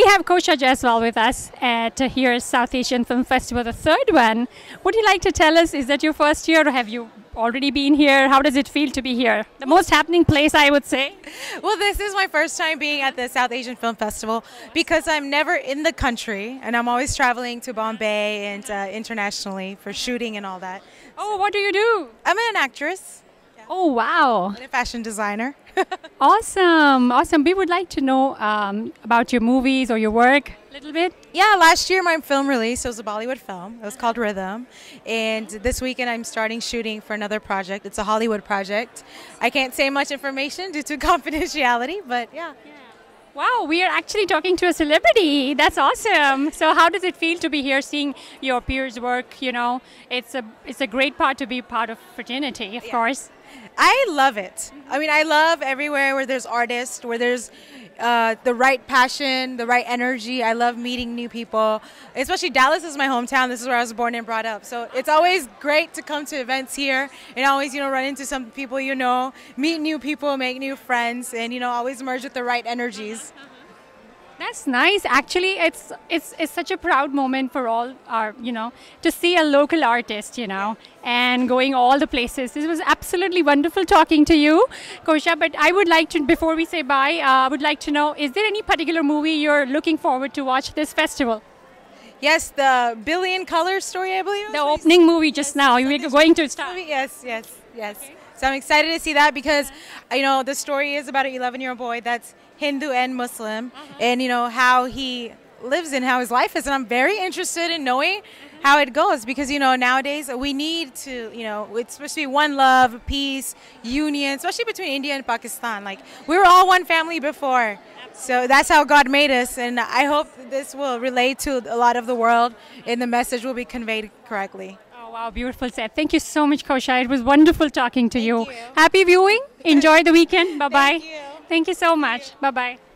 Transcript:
We have Kosha Jaiswal with us at here South Asian Film Festival, the third one. Would you like to tell us, is that your first year or have you already been here? How does it feel to be here? The most happening place, I would say. Well, this is my first time being at the South Asian Film Festival because I'm never in the country and I'm always traveling to Bombay and internationally for shooting and all that. Oh, what do you do? I'm an actress. Oh, wow. And a fashion designer. Awesome. Awesome. We would like to know about your movies or your work a little bit. Yeah, last year my film release, it was a Bollywood film. It was called Rhythm. And this weekend I'm starting shooting for another project. It's a Hollywood project. I can't say much information due to confidentiality, but yeah. Wow, we are actually talking to a celebrity. That's awesome. So how does it feel to be here seeing your peers work? You know, it's a great part to be part of fraternity, of course. I love it. I mean, I love everywhere where there's artists, where there's the right passion, the right energy. I love meeting new people, especially Dallas is my hometown. This is where I was born and brought up. So it's always great to come to events here and always, you know, run into some people, you know, meet new people, make new friends and, you know, always merge with the right energies. That's nice. Actually, it's such a proud moment for all our, you know, to see a local artist, you know, and going all the places. This was absolutely wonderful talking to you, Kosha. But I would like to, before we say bye, I would like to know, is there any particular movie you're looking forward to watch this festival? Yes, the Billion Colors story, I believe. The opening movie just now. We're going to start. Yes. Okay. So I'm excited to see that because, you know, the story is about an 11-year-old boy that's Hindu and Muslim and, you know, how he lives and how his life is. And I'm very interested in knowing how it goes because, you know, nowadays we need to, you know, it's supposed to be one love, peace, union, especially between India and Pakistan. Like, we were all one family before. So that's how God made us. And I hope this will relate to a lot of the world and the message will be conveyed correctly. Wow, beautiful set. Thank you so much, Kosha. It was wonderful talking to you. Happy viewing. Enjoy the weekend. Bye-bye. Thank you so much. Bye-bye.